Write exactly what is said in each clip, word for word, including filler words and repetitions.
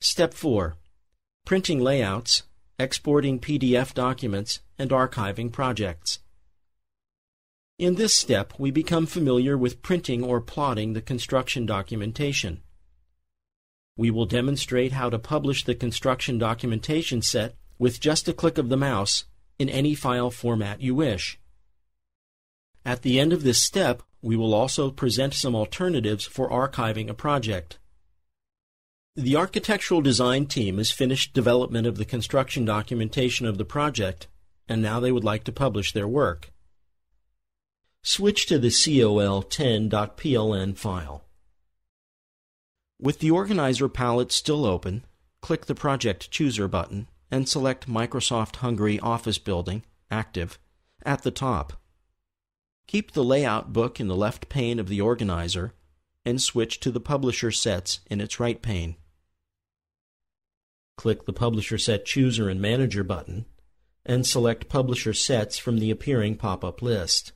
Step four. Printing layouts, exporting P D F documents, and archiving projects. In this step, we become familiar with printing or plotting the construction documentation. We will demonstrate how to publish the construction documentation set with just a click of the mouse in any file format you wish. At the end of this step, we will also present some alternatives for archiving a project. The architectural design team has finished development of the construction documentation of the project, and now they would like to publish their work. Switch to the col ten dot p l n file. With the Organizer palette still open, click the Project Chooser button and select Microsoft Hungary Office Building, Active, at the top. Keep the Layout book in the left pane of the Organizer and switch to the Publisher Sets in its right pane. Click the Publisher Set Chooser and Manager button and select Publisher Sets from the appearing pop-up list.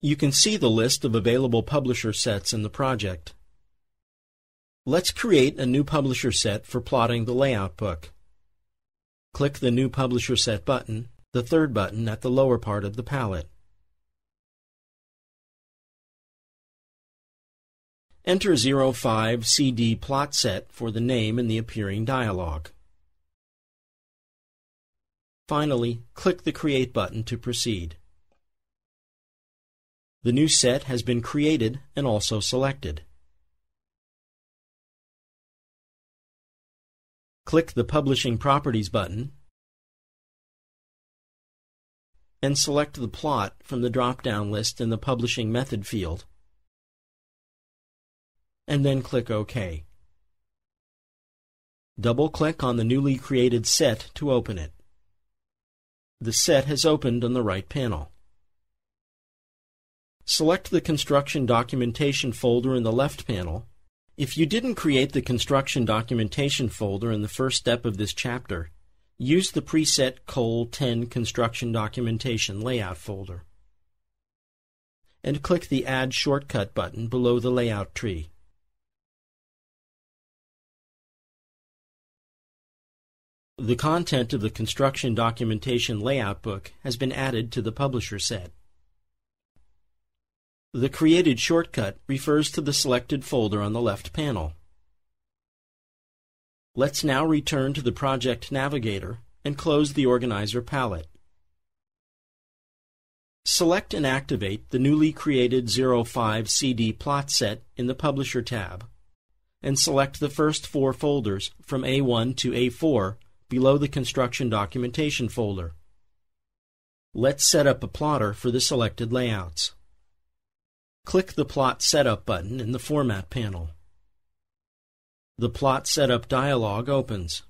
You can see the list of available publisher sets in the project. Let's create a new publisher set for plotting the layout book. Click the New Publisher Set button, the third button at the lower part of the palette. Enter zero five C D Plot Set for the name in the appearing dialog. Finally, click the Create button to proceed. The new set has been created and also selected. Click the Publishing Properties button and select the plot from the drop-down list in the Publishing Method field, and then click OK. Double-click on the newly created set to open it. The set has opened on the right panel. Select the Construction Documentation folder in the left panel. If you didn't create the Construction Documentation folder in the first step of this chapter, use the preset col ten Construction Documentation Layout folder. And click the Add Shortcut button below the layout tree. The content of the Construction Documentation Layout book has been added to the Publisher Set. The created shortcut refers to the selected folder on the left panel. Let's now return to the Project Navigator and close the Organizer palette. Select and activate the newly created zero five C D Plot Set in the Publisher tab, and select the first four folders from A one to A four below the Construction Documentation folder. Let's set up a plotter for the selected layouts. Click the Plot Setup button in the Format panel. The Plot Setup dialog opens.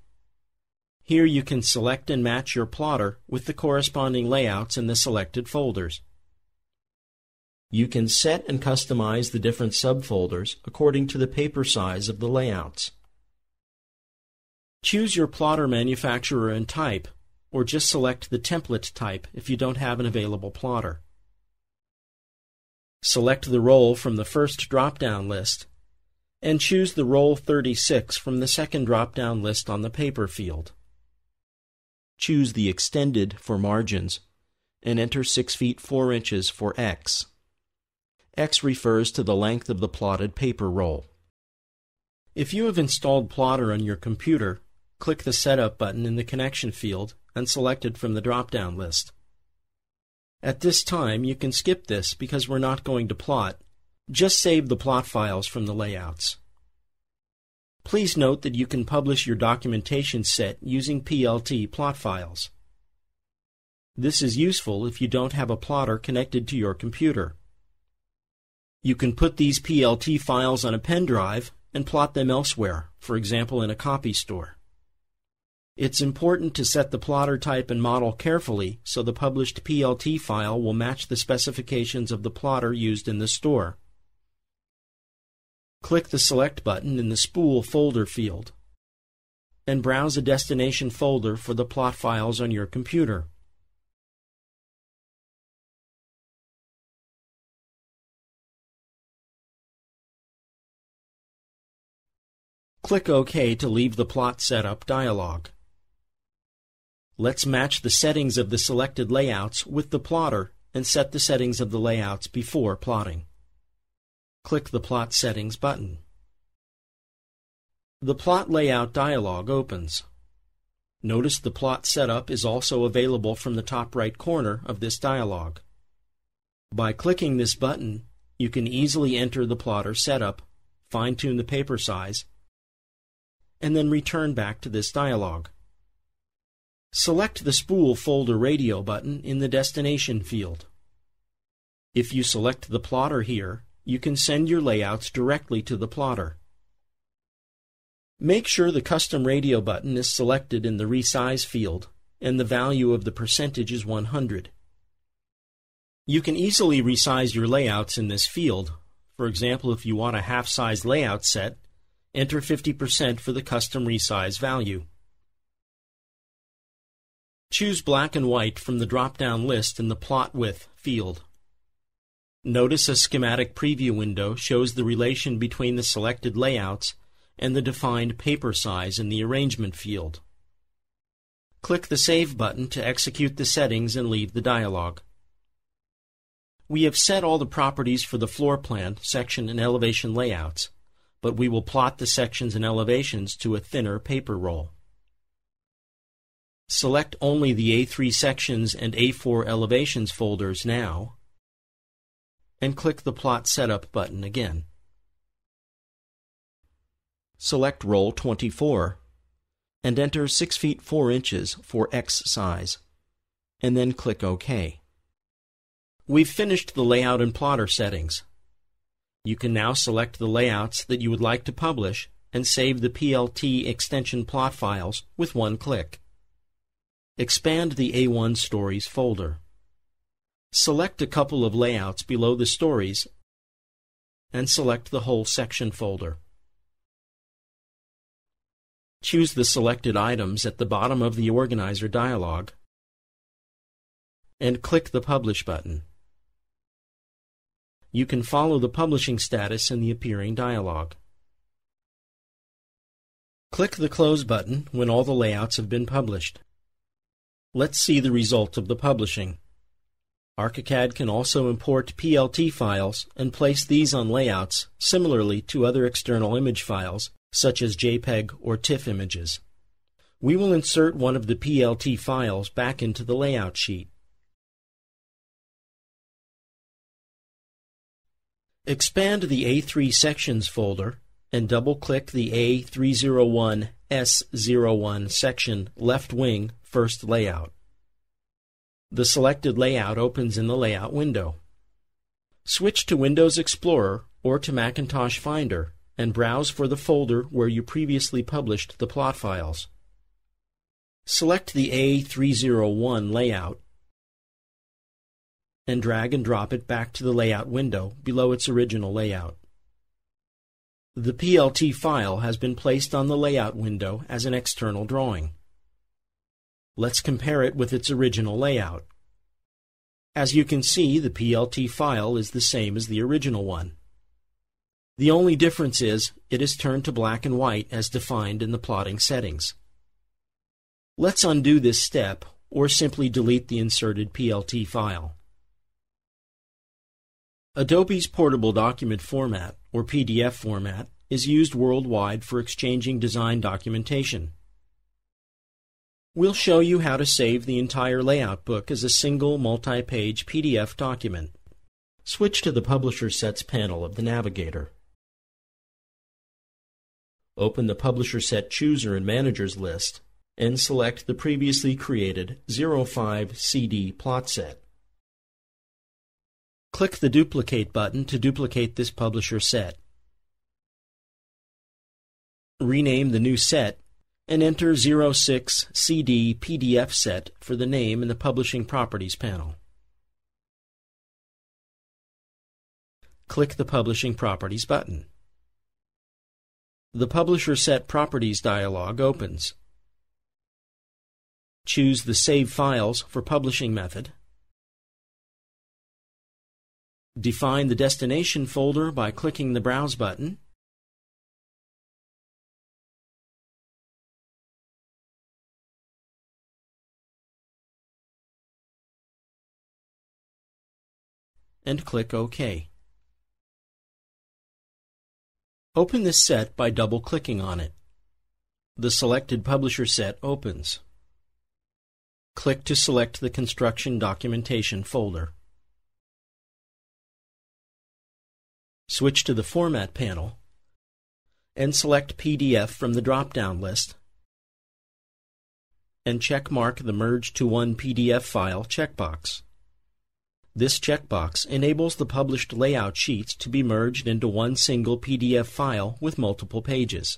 Here you can select and match your plotter with the corresponding layouts in the selected folders. You can set and customize the different subfolders according to the paper size of the layouts. Choose your plotter manufacturer and type, or just select the template type if you don't have an available plotter. Select the role from the first drop-down list and choose the role thirty-six from the second drop-down list on the paper field. Choose the extended for margins and enter six feet four inches for X. X refers to the length of the plotted paper roll. If you have installed Plotter on your computer, click the Setup button in the Connection field and select it from the drop-down list. At this time, you can skip this because we're not going to plot. Just save the plot files from the layouts. Please note that you can publish your documentation set using P L T plot files. This is useful if you don't have a plotter connected to your computer. You can put these P L T files on a pen drive and plot them elsewhere, for example in a copy store. It's important to set the plotter type and model carefully so the published P L T file will match the specifications of the plotter used in the store. Click the Select button in the Spool folder field and browse a destination folder for the plot files on your computer. Click OK to leave the Plot Setup dialog. Let's match the settings of the selected layouts with the plotter and set the settings of the layouts before plotting. Click the Plot Settings button. The Plot Layout dialog opens. Notice the Plot Setup is also available from the top right corner of this dialog. By clicking this button, you can easily enter the plotter setup, fine-tune the paper size, and then return back to this dialog. Select the Spool Folder Radio button in the Destination field. If you select the plotter here, you can send your layouts directly to the plotter. Make sure the Custom Radio button is selected in the Resize field and the value of the percentage is one hundred. You can easily resize your layouts in this field. For example, if you want a half-size layout set, enter fifty percent for the custom resize value. Choose black and white from the drop-down list in the Plot Width field. Notice a schematic preview window shows the relation between the selected layouts and the defined paper size in the Arrangement field. Click the Save button to execute the settings and leave the dialog. We have set all the properties for the floor plan, section, and elevation layouts, but we will plot the sections and elevations to a thinner paper roll. Select only the A three sections and A four elevations folders now, and click the Plot Setup button again. Select Roll twenty-four, and enter six feet four inches for X size, and then click OK. We've finished the layout and plotter settings. You can now select the layouts that you would like to publish and save the P L T extension plot files with one click. Expand the A one Stories folder. Select a couple of layouts below the stories and select the Whole Section folder. Choose the selected items at the bottom of the Organizer dialog and click the Publish button. You can follow the publishing status in the appearing dialog. Click the Close button when all the layouts have been published. Let's see the result of the publishing. ArchiCAD can also import P L T files and place these on layouts similarly to other external image files, such as JPEG or TIFF images. We will insert one of the P L T files back into the layout sheet. Expand the A three Sections folder and double-click the A three oh one S oh one section left wing first layout. The selected layout opens in the Layout window. Switch to Windows Explorer or to Macintosh Finder and browse for the folder where you previously published the plot files. Select the A three oh one layout and drag and drop it back to the Layout window below its original layout. The P L T file has been placed on the Layout window as an external drawing. Let's compare it with its original layout. As you can see, the P L T file is the same as the original one. The only difference is it is turned to black and white as defined in the plotting settings. Let's undo this step or simply delete the inserted P L T file. Adobe's Portable Document Format, or P D F format, is used worldwide for exchanging design documentation. We'll show you how to save the entire layout book as a single multi-page P D F document. Switch to the Publisher Sets panel of the navigator. Open the Publisher Set Chooser and Managers list and select the previously created oh five C D plot set. Click the Duplicate button to duplicate this publisher set. Rename the new set and enter oh six C D P D F set for the name in the Publishing Properties panel. Click the Publishing Properties button. The Publisher Set Properties dialog opens. Choose the Save Files for Publishing method. Define the destination folder by clicking the Browse button and click OK. Open this set by double-clicking on it. The selected publisher set opens. Click to select the Construction Documentation folder. Switch to the Format panel and select P D F from the drop-down list and checkmark the Merge to One P D F File checkbox. This checkbox enables the published layout sheets to be merged into one single P D F file with multiple pages.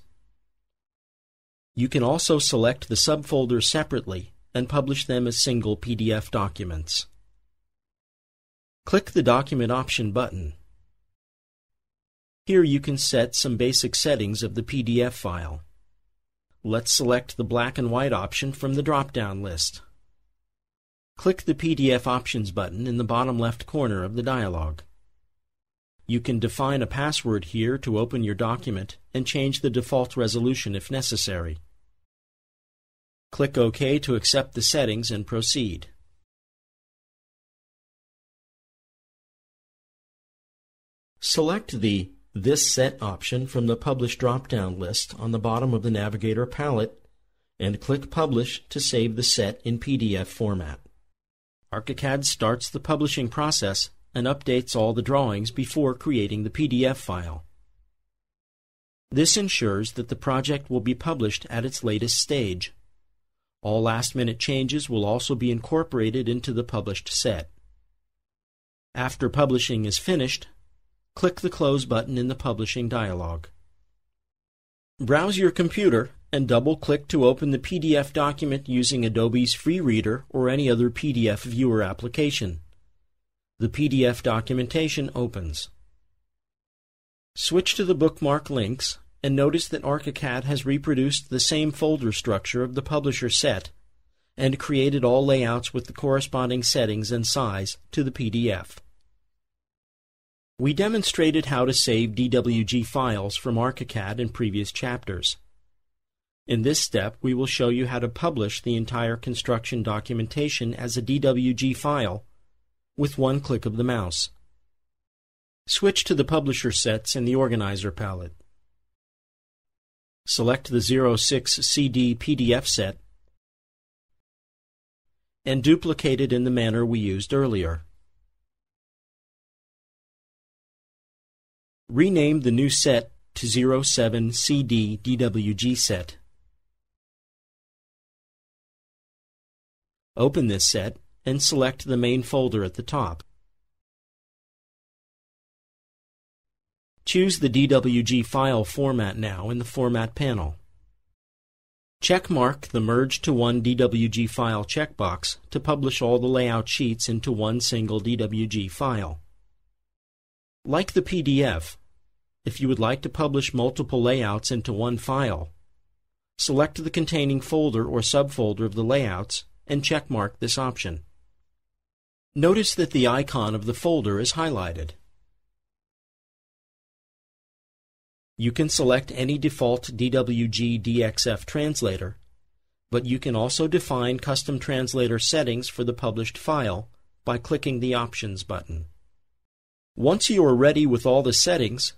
You can also select the subfolders separately and publish them as single P D F documents. Click the Document Option button. Here you can set some basic settings of the P D F file. Let's select the black and white option from the drop-down list. Click the P D F Options button in the bottom left corner of the dialog. You can define a password here to open your document and change the default resolution if necessary. Click OK to accept the settings and proceed. Select the This Set option from the Publish drop-down list on the bottom of the Navigator palette and click Publish to save the set in P D F format. ArchiCAD starts the publishing process and updates all the drawings before creating the P D F file. This ensures that the project will be published at its latest stage. All last-minute changes will also be incorporated into the published set. After publishing is finished, click the Close button in the Publishing dialog. Browse your computer and double-click to open the P D F document using Adobe's FreeReader or any other P D F viewer application. The P D F documentation opens. Switch to the bookmark links and notice that ArchiCAD has reproduced the same folder structure of the publisher set and created all layouts with the corresponding settings and size to the P D F. We demonstrated how to save D W G files from ArchiCAD in previous chapters. In this step, we will show you how to publish the entire construction documentation as a D W G file with one click of the mouse. Switch to the publisher sets in the Organizer palette. Select the zero six C D P D F set and duplicate it in the manner we used earlier. Rename the new set to zero seven C D D W G set. Open this set and select the main folder at the top. Choose the D W G file format now in the Format panel. Checkmark the Merge to One D W G File checkbox to publish all the layout sheets into one single D W G file. Like the P D F, if you would like to publish multiple layouts into one file, select the containing folder or subfolder of the layouts and checkmark this option. Notice that the icon of the folder is highlighted. You can select any default D W G D X F translator, but you can also define custom translator settings for the published file by clicking the Options button. Once you are ready with all the settings,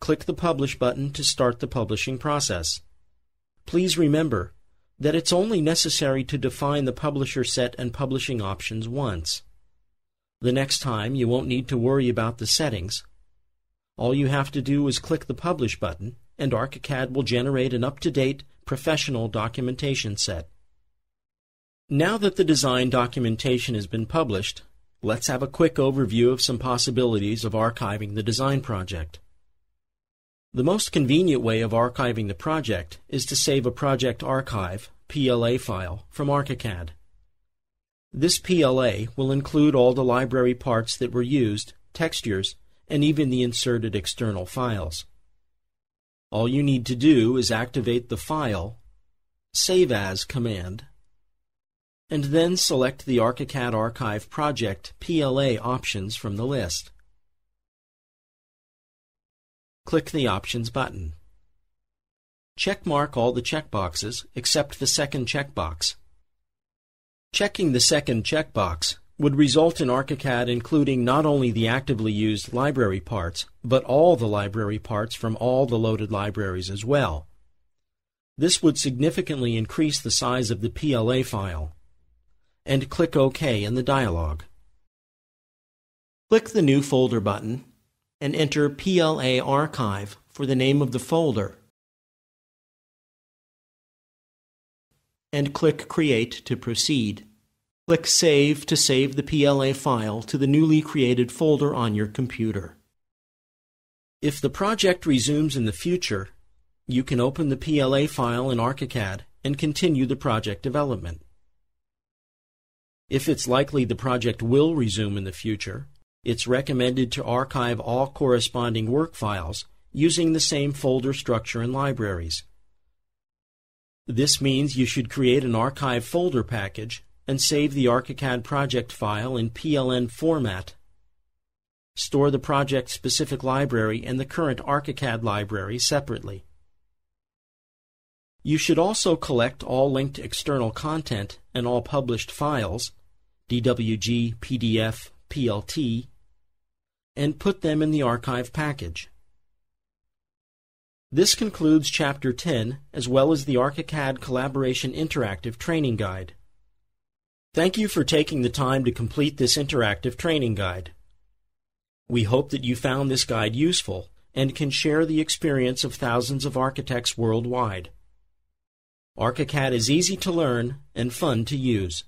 click the Publish button to start the publishing process. Please remember that it's only necessary to define the publisher set and publishing options once. The next time you won't need to worry about the settings. All you have to do is click the Publish button and ArchiCAD will generate an up-to-date professional documentation set. Now that the design documentation has been published, let's have a quick overview of some possibilities of archiving the design project. The most convenient way of archiving the project is to save a project archive P L A file from ArchiCAD. This P L A will include all the library parts that were used, textures, and even the inserted external files. All you need to do is activate the File, Save As command, and then select the ArchiCAD Archive Project P L A options from the list. Click the Options button. Checkmark all the checkboxes except the second checkbox. Checking the second checkbox would result in ArchiCAD including not only the actively used library parts, but all the library parts from all the loaded libraries as well. This would significantly increase the size of the P L A file. And click OK in the dialog. Click the New Folder button and enter P L A Archive for the name of the folder, and click Create to proceed. Click Save to save the P L A file to the newly created folder on your computer. If the project resumes in the future, you can open the P L A file in ArchiCAD and continue the project development. If it's likely the project will resume in the future, it's recommended to archive all corresponding work files using the same folder structure and libraries. This means you should create an archive folder package and save the ArchiCAD project file in P L N format. Store the project-specific library and the current ArchiCAD library separately. You should also collect all linked external content and all published files, D W G, P D F, P L T, and put them in the archive package. This concludes Chapter ten, as well as the ArchiCAD Collaboration Interactive Training Guide. Thank you for taking the time to complete this interactive training guide. We hope that you found this guide useful and can share the experience of thousands of architects worldwide. ArchiCAD is easy to learn and fun to use.